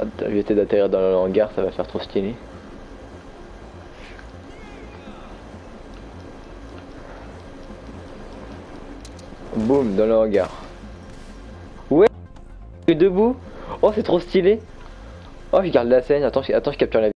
Je vais essayer d'atterrir dans le hangar, ça va faire trop stylé. Boum, dans le hangar. Ouais, je suis debout. Oh, c'est trop stylé. Oh, je garde la scène. Attends, je capture la vidéo.